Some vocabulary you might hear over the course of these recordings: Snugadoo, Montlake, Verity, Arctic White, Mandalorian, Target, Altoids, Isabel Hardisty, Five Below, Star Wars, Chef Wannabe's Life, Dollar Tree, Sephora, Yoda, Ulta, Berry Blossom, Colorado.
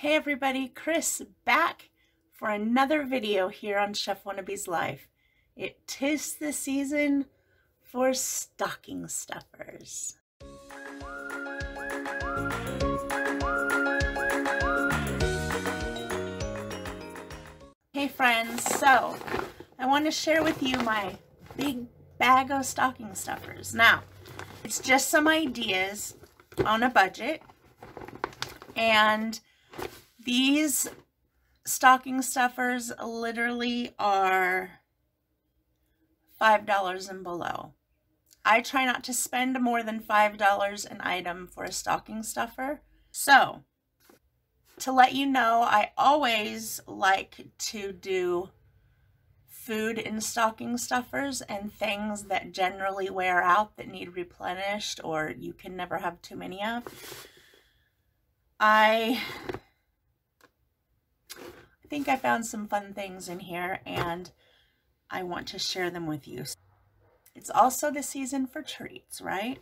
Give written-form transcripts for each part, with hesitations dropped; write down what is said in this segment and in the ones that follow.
Hey everybody, Chris back for another video here on Chef Wannabe's Life. It tis the season for stocking stuffers. Hey friends, so I want to share with you my big bag of stocking stuffers. Now, it's just some ideas on a budget, and these stocking stuffers literally are $5 and below. I try not to spend more than $5 an item for a stocking stuffer. So, to let you know, I always like to do food in stocking stuffers and things that generally wear out that need replenished or you can never have too many of. I think I found some fun things in here and I want to share them with you. It's also the season for treats, right?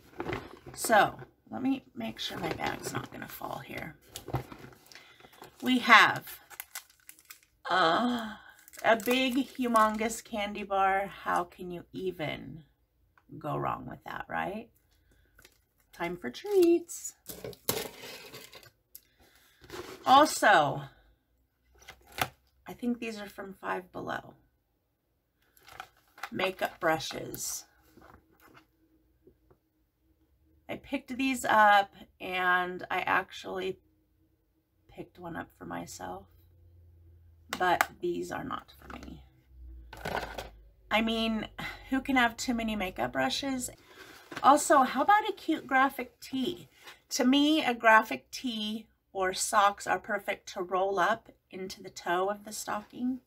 So let me make sure my bag's not gonna fall here. We have a big humongous candy bar. How can you even go wrong with that, right? Time for treats. Also, I think these are from Five Below. Makeup brushes. I picked these up and I actually picked one up for myself, but these are not for me. I mean, who can have too many makeup brushes? Also, how about a cute graphic tee? To me, a graphic tee or socks are perfect to roll up into the toe of the stocking.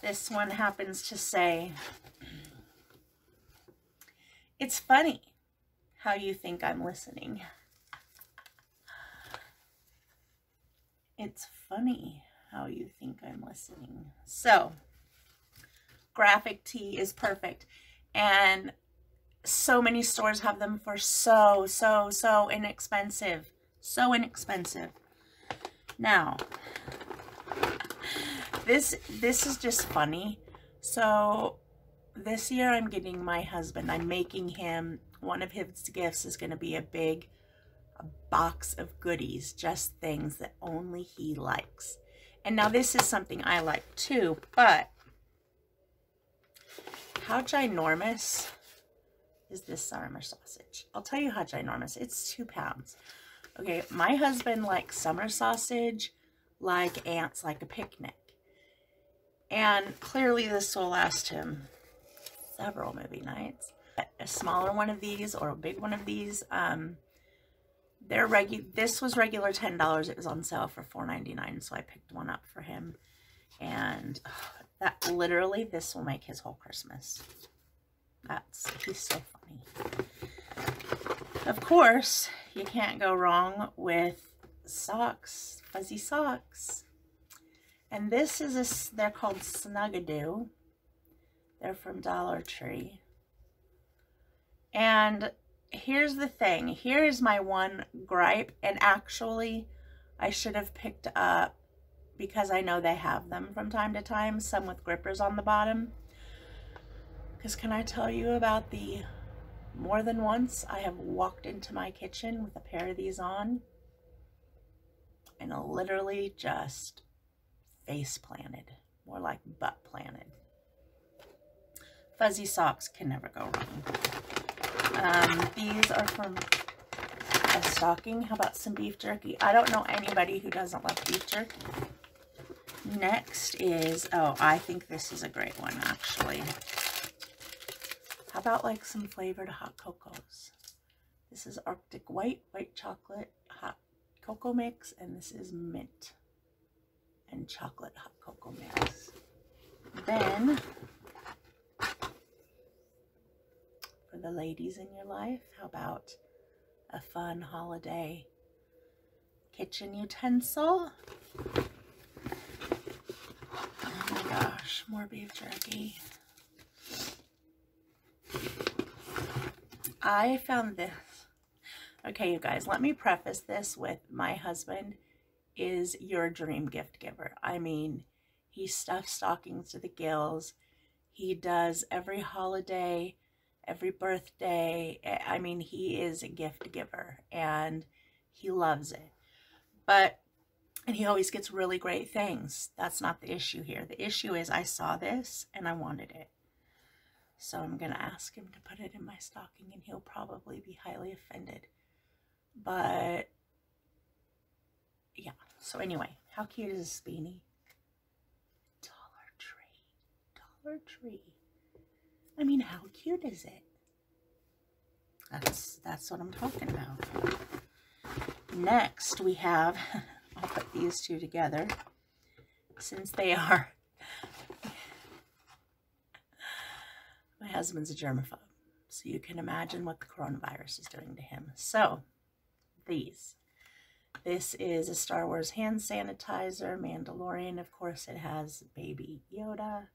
This one happens to say, "It's funny how you think I'm listening." It's funny how you think I'm listening. So, graphic tee is perfect, and so many stores have them for so inexpensive. So inexpensive. Now, this is just funny. So this year I'm getting my husband, I'm making him, one of his gifts is going to be a box of goodies, just things that only he likes. And now this is something I like too, but how ginormous is this summer sausage? I'll tell you how ginormous. It's 2 pounds. Okay, my husband likes summer sausage like ants like a picnic. And clearly this will last him several movie nights. A smaller one of these or a big one of these, this was regular $10. It was on sale for $4.99, so I picked one up for him. And that literally, this will make his whole Christmas. He's so funny. Of course, you can't go wrong with socks, fuzzy socks. And this is they're called Snugadoo. They're from Dollar Tree. And here's the thing. Here is my one gripe. And actually, I should have picked up, because I know they have them from time to time, some with grippers on the bottom. Because can I tell you about the more than once I have walked into my kitchen with a pair of these on and literally just face planted, more like butt planted. Fuzzy socks can never go wrong. These are from a stocking. How about some beef jerky? I don't know anybody who doesn't love beef jerky. Next is, oh, I think this is a great one actually. How about like some flavored hot cocos? This is Arctic White, white chocolate, hot cocoa mix, and this is mint and chocolate hot cocoa mix. Then, for the ladies in your life, how about a fun holiday kitchen utensil? Oh my gosh, more beef jerky. I found this. Okay, you guys, let me preface this with my husband is your dream gift giver. I mean, he stuffs stockings to the gills. He does every holiday, every birthday. I mean, he is a gift giver and he loves it. And he always gets really great things. That's not the issue here. The issue is I saw this and I wanted it. So I'm going to ask him to put it in my stocking and he'll probably be highly offended. But yeah, so anyway, how cute is this beanie? Dollar Tree. Dollar Tree. I mean, how cute is it? That's what I'm talking about. Next we have, I'll put these two together since they are, my husband's a germaphobe, so you can imagine what the coronavirus is doing to him. So these, this is a Star Wars hand sanitizer, Mandalorian, of course it has baby Yoda,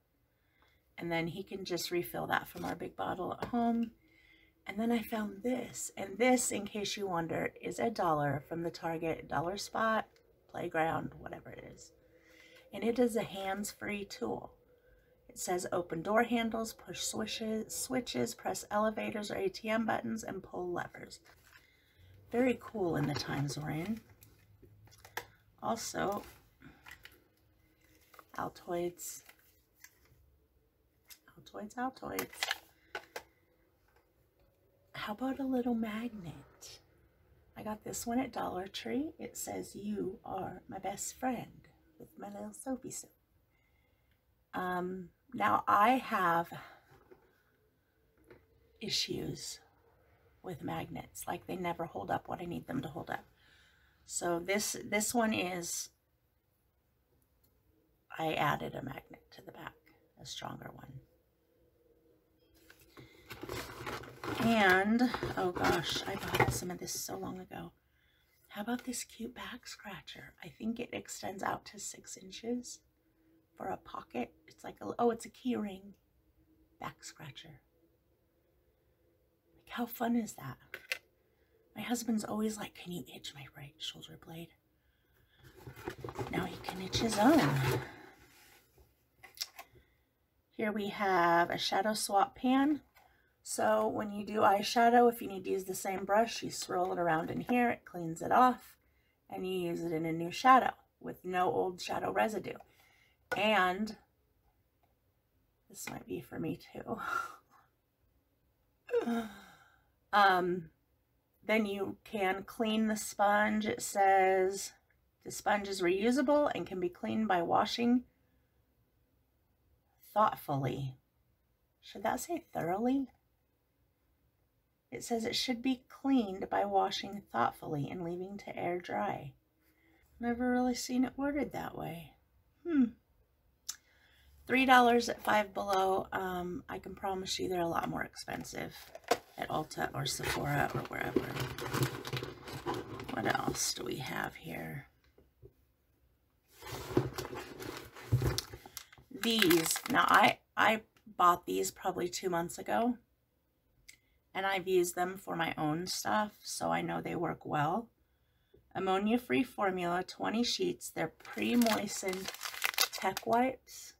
and then he can just refill that from our big bottle at home. And then I found this, and this, in case you wonder, is $1 from the Target dollar spot, playground, whatever it is. And it is a hands-free tool. It says open door handles, push switches, press elevators or ATM buttons, and pull levers. Very cool in the times we're in. Also, Altoids. How about a little magnet? I got this one at Dollar Tree. It says, "You are my best friend," with my little soapy soap. Now I have issues with magnets. Like, they never hold up what I need them to hold up. So this one is, I added a magnet to the back, a stronger one. And, oh gosh, I bought some of this so long ago. How about this cute back scratcher? I think it extends out to 6 inches for a pocket. It's like, it's a key ring back scratcher. Like, how fun is that? My husband's always like, can you itch my right shoulder blade? Now he can itch his own. Here we have a shadow swap pan. So when you do eyeshadow, if you need to use the same brush, you swirl it around in here, it cleans it off, and you use it in a new shadow with no old shadow residue. And this might be for me too. Then you can clean the sponge. It says the sponge is reusable and can be cleaned by washing thoughtfully. Should that say thoroughly? It says it should be cleaned by washing thoughtfully and leaving to air dry. Never really seen it worded that way. $3 at Five Below. I can promise you they're a lot more expensive at Ulta or Sephora or wherever. What else do we have here? These. Now I bought these probably 2 months ago, and I've used them for my own stuff, so I know they work well. Ammonia-free formula, 20 sheets. They're pre-moistened tech wipes.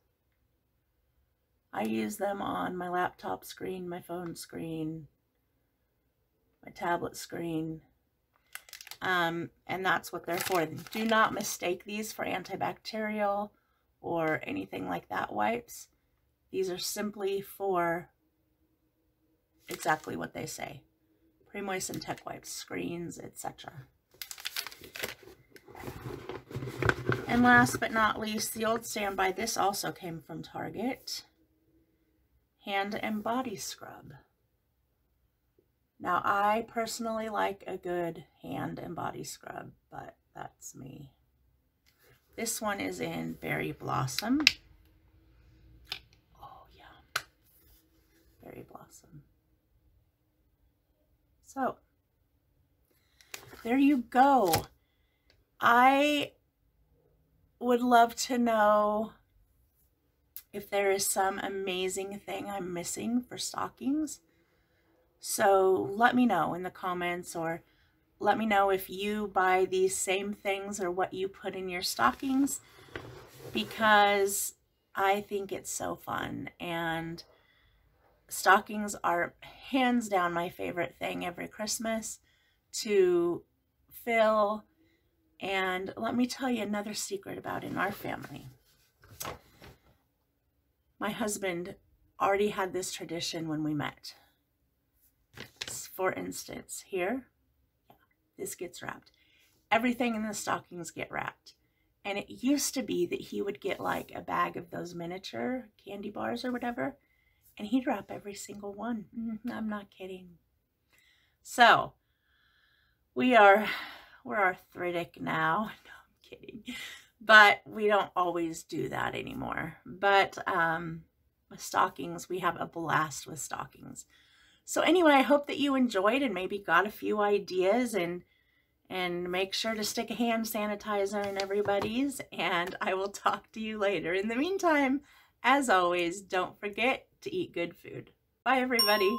I use them on my laptop screen, my phone screen, my tablet screen, and that's what they're for. Do not mistake these for antibacterial or anything like that wipes. These are simply for exactly what they say. Pre-moistened tech wipes, screens, etc. And last but not least, the old standby. This also came from Target. Hand and body scrub. Now, I personally like a good hand and body scrub, but that's me. This one is in Berry Blossom. Berry Blossom. So there you go. I would love to know if there is some amazing thing I'm missing for stockings. So let me know in the comments, or let me know if you buy these same things or what you put in your stockings, because I think it's so fun, and stockings are hands down my favorite thing every Christmas to fill. And let me tell you another secret about in our family. My husband already had this tradition when we met. For instance, here, this gets wrapped. Everything in the stockings get wrapped. And it used to be that he would get like a bag of those miniature candy bars or whatever, and he'd wrap every single one. I'm not kidding. So we're arthritic now. No, I'm kidding. But we don't always do that anymore. But with stockings, we have a blast with stockings. So anyway, I hope that you enjoyed and maybe got a few ideas, and make sure to stick a hand sanitizer in everybody's, and I will talk to you later. In the meantime, as always, don't forget to eat good food. Bye, everybody.